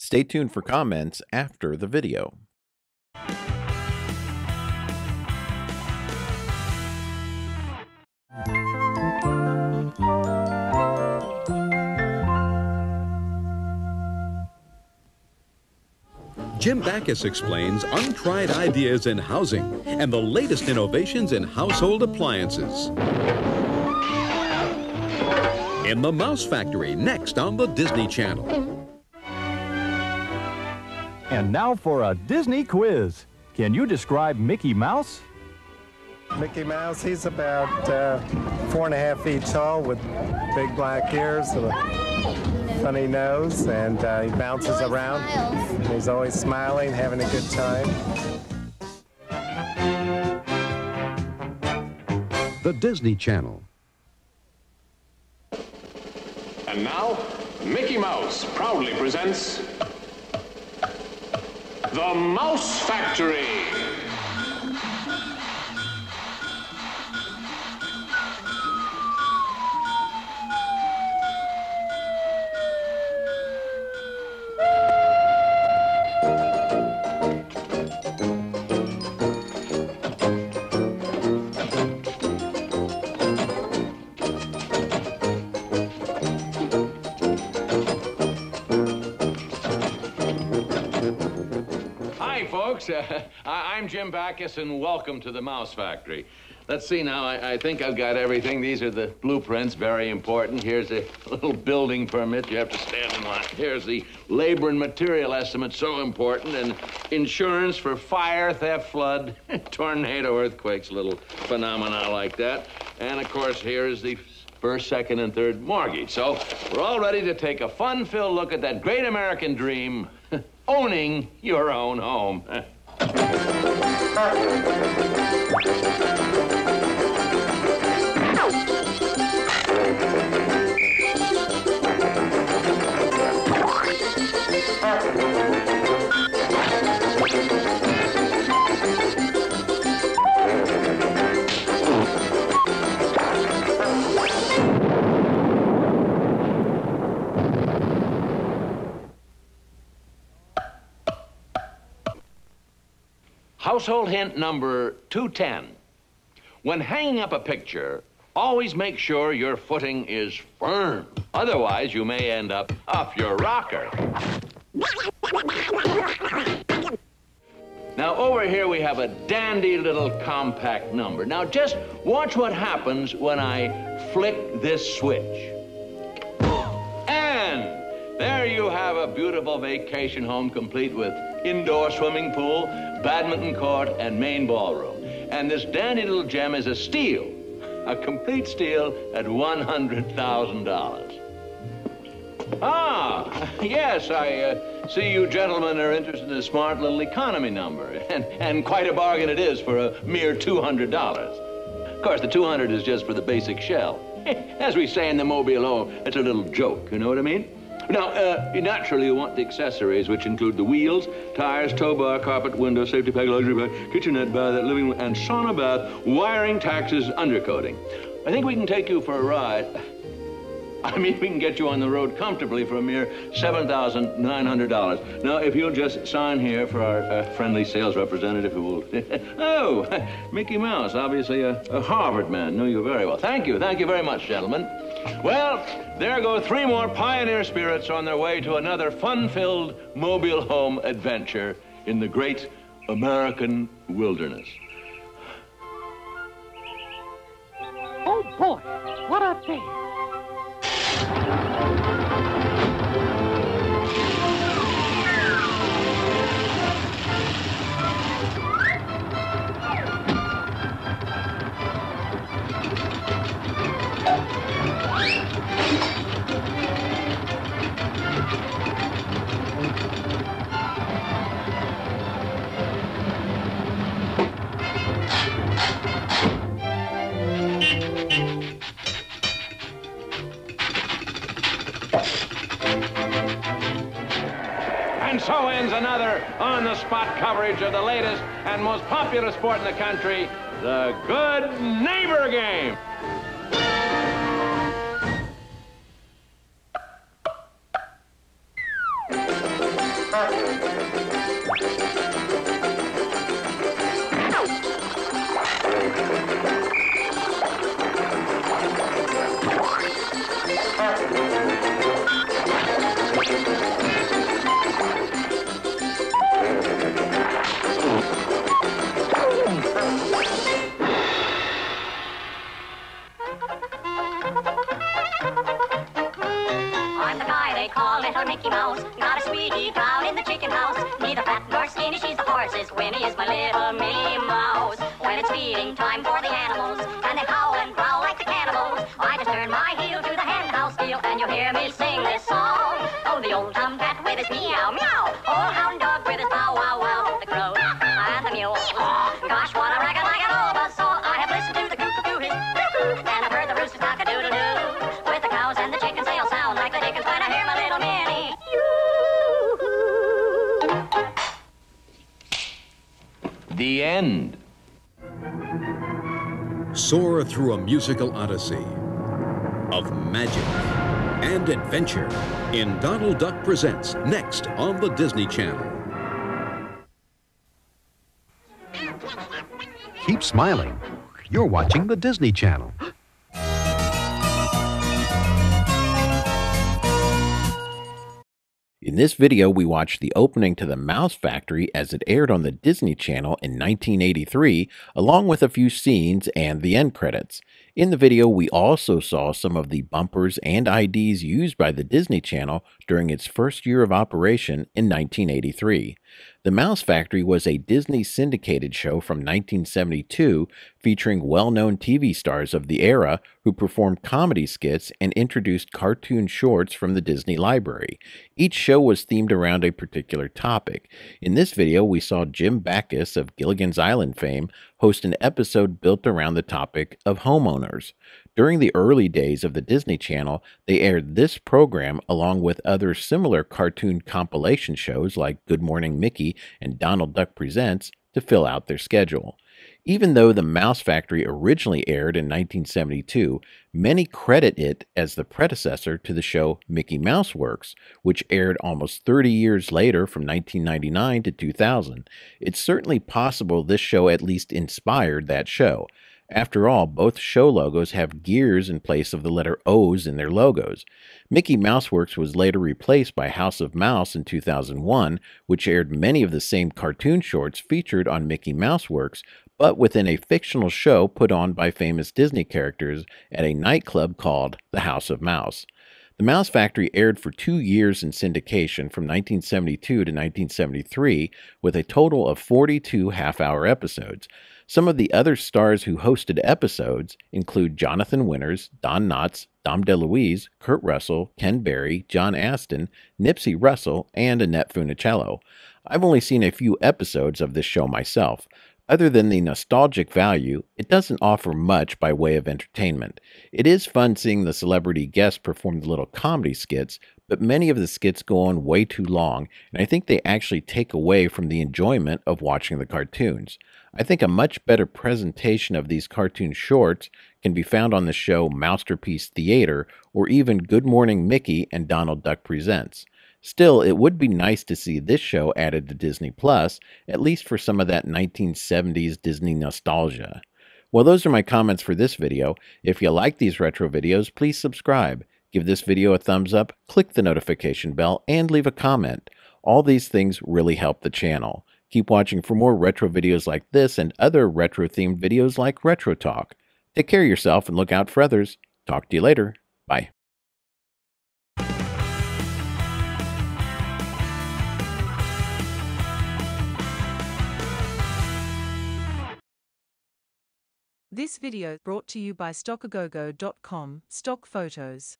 Stay tuned for comments after the video. Jim Backus explains untried ideas in housing and the latest innovations in household appliances. In the Mouse Factory, next on the Disney Channel. And now for a Disney quiz. Can you describe Mickey Mouse? Mickey Mouse, he's about 4.5 feet tall with big black ears and a funny nose, and he bounces around. He's always smiling, having a good time. The Disney Channel. And now, Mickey Mouse proudly presents The Mouse Factory. I'm Jim Backus, and welcome to the Mouse Factory. Let's see now, I think I've got everything. These are the blueprints, very important. Here's a little building permit. You have to stand in line. Here's the labor and material estimate, so important, and insurance for fire, theft, flood, tornado, earthquakes, little phenomena like that. And, of course, here is the first, second, and third mortgage. So we're all ready to take a fun-filled look at that great American dream, owning your own home. Household hint number 210. When hanging up a picture, always make sure your footing is firm. Otherwise, you may end up off your rocker. Now, over here, we have a dandy little compact number. Now, just watch what happens when I flick this switch. And there you have a beautiful vacation home complete with indoor swimming pool, badminton court, and main ballroom. And this dandy little gem is a steal, a complete steal at $100,000. Ah, yes, I see you gentlemen are interested in a smart little economy number. And quite a bargain it is for a mere $200. Of course, the $200 is just for the basic shell. As we say in the Mobilo, it's a little joke, you know what I mean? Now, naturally, you want the accessories, which include the wheels, tires, tow bar, carpet, window, safety pack, luxury bag, kitchenette bath, living room, and sauna bath, wiring, taxes, undercoating. I think we can take you for a ride. I mean, we can get you on the road comfortably for a mere $7,900. Now, if you'll just sign here for our friendly sales representative who will... Oh, Mickey Mouse, obviously a Harvard man. Know you very well. Thank you very much, gentlemen. Well, there go three more pioneer spirits on their way to another fun-filled mobile home adventure in the great American wilderness. Oh, boy, what a day. So ends another on-the-spot coverage of the latest and most popular sport in the country, the Good Neighbor Game. The end. Soar through a musical odyssey of magic and adventure in Donald Duck Presents, next on the Disney Channel. Keep smiling. You're watching the Disney Channel. In this video, we watched the opening to the Mouse Factory as it aired on the Disney Channel in 1983, along with a few scenes and the end credits. In the video, we also saw some of the bumpers and IDs used by the Disney Channel during its first year of operation in 1983. The Mouse Factory was a Disney syndicated show from 1972 featuring well-known TV stars of the era who performed comedy skits and introduced cartoon shorts from the Disney library. Each show was themed around a particular topic. In this video, we saw Jim Backus of Gilligan's Island fame host an episode built around the topic of homeowners. During the early days of the Disney Channel, they aired this program along with other similar cartoon compilation shows like Good Morning Mickey and Donald Duck Presents to fill out their schedule. Even though the Mouse Factory originally aired in 1972, many credit it as the predecessor to the show Mickey Mouse Works, which aired almost 30 years later from 1999 to 2000. It's certainly possible this show at least inspired that show. After all, both show logos have gears in place of the letter O's in their logos. Mickey Mouse Works was later replaced by House of Mouse in 2001, which aired many of the same cartoon shorts featured on Mickey Mouse Works, but within a fictional show put on by famous Disney characters at a nightclub called the House of Mouse. The Mouse Factory aired for 2 years in syndication from 1972 to 1973 with a total of 42 half-hour episodes. Some of the other stars who hosted episodes include Jonathan Winters, Don Knotts, Dom DeLuise, Kurt Russell, Ken Berry, John Astin, Nipsey Russell, and Annette Funicello. I've only seen a few episodes of this show myself. Other than the nostalgic value, it doesn't offer much by way of entertainment. It is fun seeing the celebrity guests perform the little comedy skits, but many of the skits go on way too long, and I think they actually take away from the enjoyment of watching the cartoons. I think a much better presentation of these cartoon shorts can be found on the show Masterpiece Theater, or even Good Morning Mickey and Donald Duck Presents. Still, it would be nice to see this show added to Disney Plus, at least for some of that 1970s Disney nostalgia. Well, those are my comments for this video. If you like these retro videos, please subscribe. Give this video a thumbs up, click the notification bell, and leave a comment. All these things really help the channel. Keep watching for more retro videos like this and other retro-themed videos like Retro Talk. Take care of yourself and look out for others. Talk to you later. Bye. This video brought to you by stockagogo.com. Stock photos.